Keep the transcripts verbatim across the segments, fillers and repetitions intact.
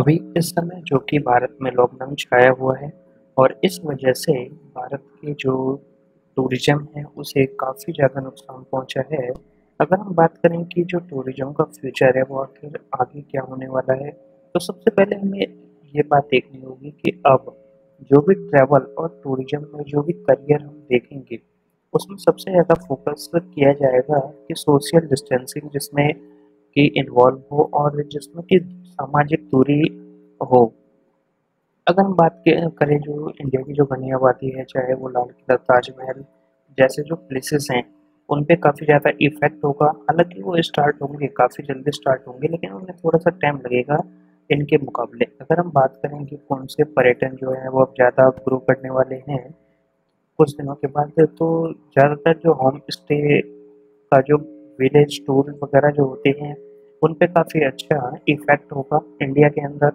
अभी इस समय जो कि भारत में लॉकडाउन छाया हुआ है और इस वजह से भारत के जो टूरिज़म है उसे काफ़ी ज़्यादा नुकसान पहुंचा है। अगर हम बात करें कि जो टूरिज़म का फ्यूचर है वो आखिर आगे क्या होने वाला है, तो सबसे पहले हमें ये बात देखनी होगी कि अब जो भी ट्रैवल और टूरिज़म में जो भी करियर हम देखेंगे उसमें सबसे ज़्यादा फोकस किया जाएगा कि सोशल डिस्टेंसिंग जिसमें कि इन्वॉल्व हो और जिसमें कि सामाजिक दूरी हो। अगर हम बात करें जो इंडिया की जो घनी आबादी है, चाहे वो लाल किला, ताजमहल जैसे जो प्लेसेस हैं उन पे काफ़ी ज़्यादा इफ़ेक्ट होगा। हालांकि वो स्टार्ट होंगे, काफ़ी जल्दी स्टार्ट होंगे, लेकिन उन्हें थोड़ा सा टाइम लगेगा इनके मुकाबले। अगर हम बात करें कि कौन से पर्यटन जो है वो अब ज़्यादा ग्रो करने वाले हैं कुछ दिनों के बाद, तो ज़्यादातर जो होम स्टे का जो विलेज टूर वगैरह जो होते हैं उन पे काफ़ी अच्छा इफ़ेक्ट होगा इंडिया के अंदर।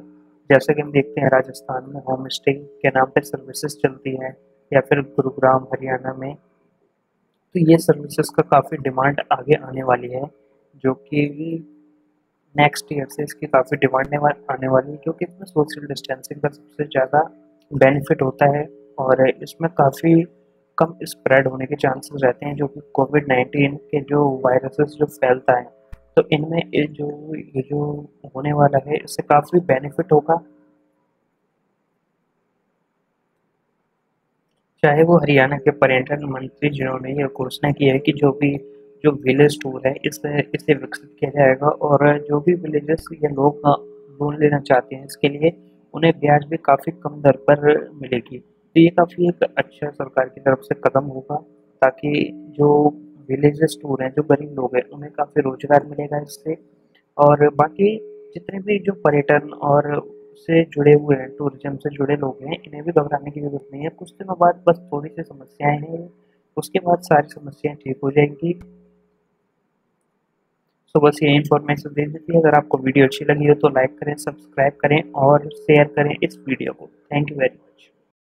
जैसे कि हम देखते हैं राजस्थान में होम स्टे के नाम पे सर्विसेज चलती हैं, या फिर गुरुग्राम हरियाणा में, तो ये सर्विसेज का काफ़ी डिमांड आगे आने वाली है, जो कि नेक्स्ट ईयर से इसकी काफ़ी डिमांड आने वाली है, क्योंकि इसमें सोशल डिस्टेंसिंग का सबसे ज़्यादा बेनिफिट होता है और इसमें काफ़ी कम स्प्रेड होने के चांसेस रहते हैं, जो कि कोविड नाइन्टीन के जो वायरसेस जो फैलता है, तो इनमें जो ये जो होने वाला है इससे काफ़ी बेनिफिट होगा। चाहे वो हरियाणा के पर्यटन मंत्री जिन्होंने ये घोषणा की है कि जो भी जो विलेज टूर है इसे इसे विकसित किया जाएगा और जो भी विलेजेस या लोग लोन लेना चाहते हैं इसके लिए उन्हें ब्याज भी काफ़ी कम दर पर मिलेगी। तो ये काफ़ी एक अच्छा सरकार की तरफ से कदम होगा, ताकि जो विलेजेस टूर हैं, जो गरीब लोग हैं, उन्हें काफ़ी रोजगार मिलेगा इससे। और बाकी जितने भी जो पर्यटन और से जुड़े हुए हैं, टूरिज्म से जुड़े लोग हैं, इन्हें भी घबराने की ज़रूरत नहीं है। कुछ दिनों बाद बस थोड़ी सी समस्याएं हैं, उसके बाद सारी समस्याएं ठीक हो जाएंगी। तो बस ये इन्फॉर्मेशन दे देती है। अगर आपको वीडियो अच्छी लगी हो तो लाइक करें, सब्सक्राइब करें और शेयर करें इस वीडियो को। Thank you very much.